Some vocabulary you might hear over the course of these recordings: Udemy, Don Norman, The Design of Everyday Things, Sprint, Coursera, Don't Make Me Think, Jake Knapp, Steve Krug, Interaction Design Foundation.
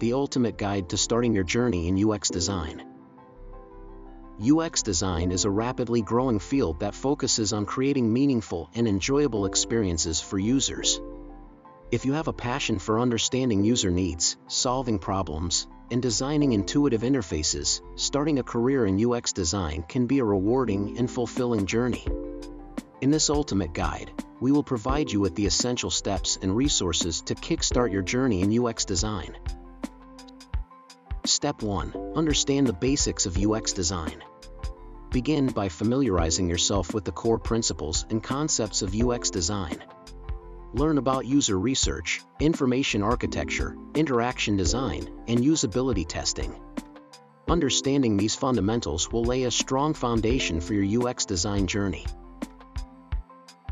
The ultimate guide to starting your journey in UX design. UX design is a rapidly growing field that focuses on creating meaningful and enjoyable experiences for users. If you have a passion for understanding user needs, solving problems, and designing intuitive interfaces, starting a career in UX design can be a rewarding and fulfilling journey. In this ultimate guide, we will provide you with the essential steps and resources to kickstart your journey in UX design. Step 1. Understand the basics of UX design. Begin by familiarizing yourself with the core principles and concepts of UX design. Learn about user research, information architecture, interaction design, and usability testing. Understanding these fundamentals will lay a strong foundation for your UX design journey.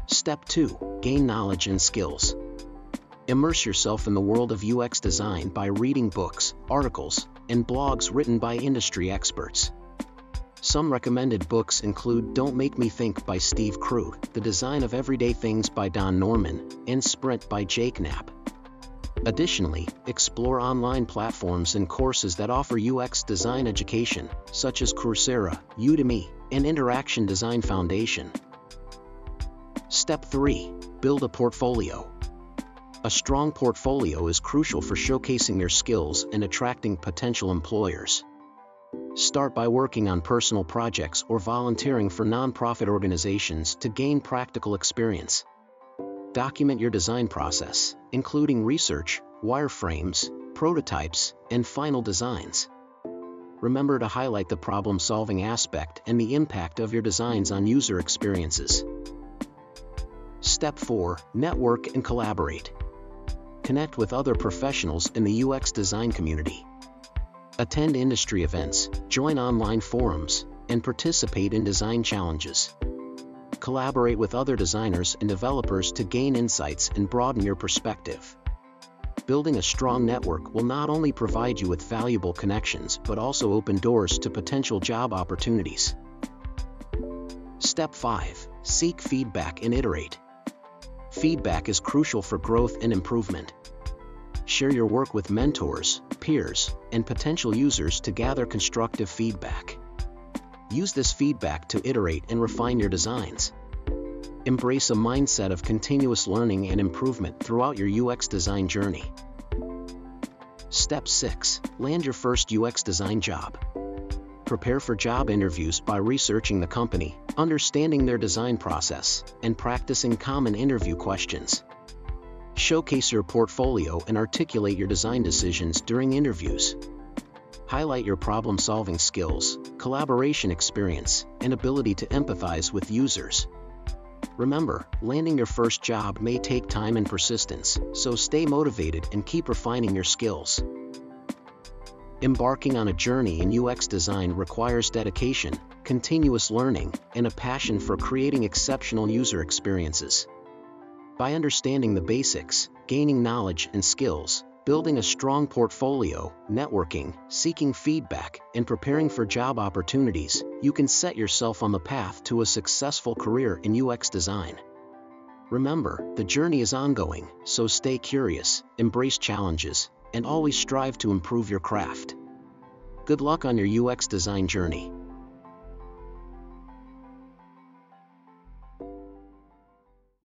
Step 2. Gain knowledge and skills. Immerse yourself in the world of UX design by reading books, articles, and blogs written by industry experts. Some recommended books include Don't Make Me Think by Steve Krug, The Design of Everyday Things by Don Norman, and Sprint by Jake Knapp. Additionally, explore online platforms and courses that offer UX design education, such as Coursera, Udemy, and Interaction Design Foundation. Step 3. Build a portfolio. A strong portfolio is crucial for showcasing your skills and attracting potential employers. Start by working on personal projects or volunteering for nonprofit organizations to gain practical experience. Document your design process, including research, wireframes, prototypes, and final designs. Remember to highlight the problem-solving aspect and the impact of your designs on user experiences. Step 4. Network and collaborate. Connect with other professionals in the UX design community. Attend industry events, join online forums, and participate in design challenges. Collaborate with other designers and developers to gain insights and broaden your perspective. Building a strong network will not only provide you with valuable connections but also open doors to potential job opportunities. Step 5. Seek feedback and iterate. Feedback is crucial for growth and improvement. Share your work with mentors, peers, and potential users to gather constructive feedback. Use this feedback to iterate and refine your designs. Embrace a mindset of continuous learning and improvement throughout your UX design journey. Step 6. Land your first UX design job. Prepare for job interviews by researching the company, understanding their design process, and practicing common interview questions. Showcase your portfolio and articulate your design decisions during interviews. Highlight your problem-solving skills, collaboration experience, and ability to empathize with users. Remember, landing your first job may take time and persistence, so stay motivated and keep refining your skills. Embarking on a journey in UX design requires dedication, continuous learning, and a passion for creating exceptional user experiences. By understanding the basics, gaining knowledge and skills, building a strong portfolio, networking, seeking feedback, and preparing for job opportunities, you can set yourself on the path to a successful career in UX design. Remember, the journey is ongoing, so stay curious, embrace challenges, and always strive to improve your craft. Good luck on your UX design journey.